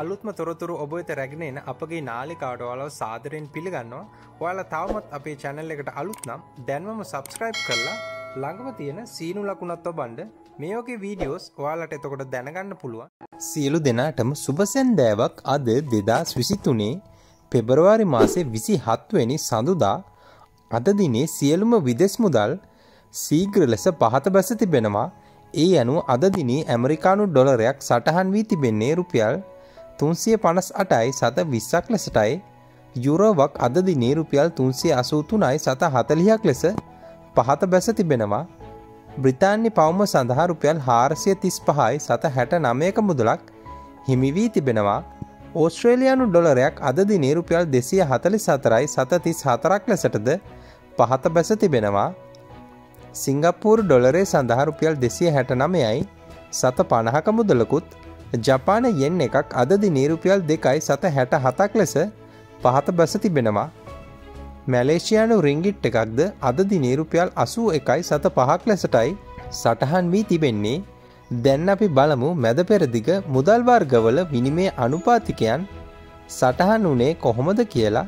අලුත්ම තොරතුරු ඔබ වෙත රැගෙන එන අපගේ නාලිකාවට ඔයාලව සාදරයෙන් පිළිගන්නවා. ඔයාලා තවමත් අපේ channel එකට අලුත් නම් දැන්වම subscribe කරලා ළඟම තියෙන සීනු ලකුණත් ඔබන්න මේ වගේ videos ඔයාලට එතකොට දැනගන්න පුළුවන්. සියලු දෙනාටම සුබ සැන්දෑවක්. අද 2023 පෙබරවාරි මාසේ 27 වෙනි සඳුදා අද දිනේ සියලුම විදේශ මුදල් ශීඝ්‍ර ලෙස පහත බැස තිබෙනවා. ඒ අනුව අද දිනේ ඇමරිකානු ඩොලරයක් සටහන් වී තිබෙන්නේ රුපියල් 358යි සත 20ක් ලෙසටයි, යුරෝවක් අද දිනේ රුපියල් 383යි සත 40ක් ලෙස පහත බැස තිබෙනවා. බ්‍රිතාන්‍ය පවුම සඳහා රුපියල් 435යි සත 69ක මුදලක් හිමි වී තිබෙනවා. ඕස්ට්‍රේලියානු ඩොලරයක් අද දිනේ රුපියල් 244යි සත 34ක් ලෙසටද පහත බැස තිබෙනවා. සිංගප්පූරු ඩොලරේ සඳහා රුපියල් 269යි සත 50ක මුදලකුත්, ජපාන යෙන් එකක් අද දිනේ රුපියල් 2යි සත 67ක් ලෙස පහත බැස තිබෙනවා. මැලේසියානු රින්ගිට් එකක්ද අද දිනේ රුපියල් 81යි සත 5ක් ලෙසටයි සටහන් වී තිබෙන්නේ. දැන් අපි බලමු මැද පෙරදිග මුදල් වර්ගවල විනිමය අනුපාතිකයන් සටහන් වුණේ කොහොමද කියලා.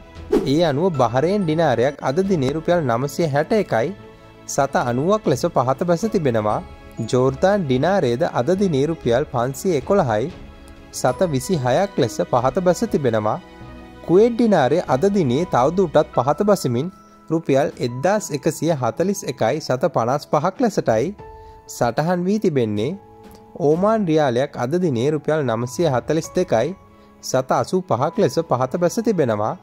ඒ අනුව බහරේන් ඩිනාරයක් අද දිනේ රුපියල් 961යි සත 90ක් ලෙස පහත බැස තිබෙනවා. ජෝර්දාන් ඩිනාරයේද අද දිනේ රුපියල් 511යි සත 26ක් ලෙස පහත බැස තිබෙනවා. කුවේට් ඩිනාරය අද දිනේ තවදුරටත් පහත බැසමින් රුපියල් 1141යි සත 55ක් ලෙසටයි සටහන් වී තිබෙන්නේ. ඕමාන් රියාලයක් අද දිනේ රුපියල් 942යි සත 85ක් ලෙස පහත බැස තිබෙනවා.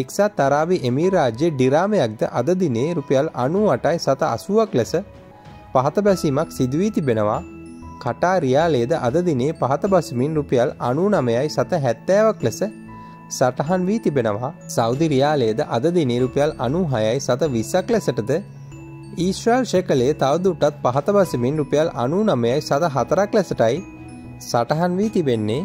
එක්සත් අරාබි එමිරාජ්‍යයේ ඩිරාමයක්ද අද දිනේ රුපියල් 98යි සත 80ක් ලෙස පහත බැසීමක් සිදු වී තිබෙනවා. කටාර් රියාලයේද අද දිනේ පහත බැසමින් රුපියල් 99යි සත 70ක් ලෙස සටහන් වී තිබෙනවා. සෞදි රියාලයේද අද දිනේ රුපියල් 96යි සත 20ක් ලෙසටද, ඊශ්‍රායල් ශෙකලේ තවදුරටත් පහත බැසමින් රුපියල් 99යි සත 4ක් ලෙසටයි සටහන් වී තිබෙන්නේ.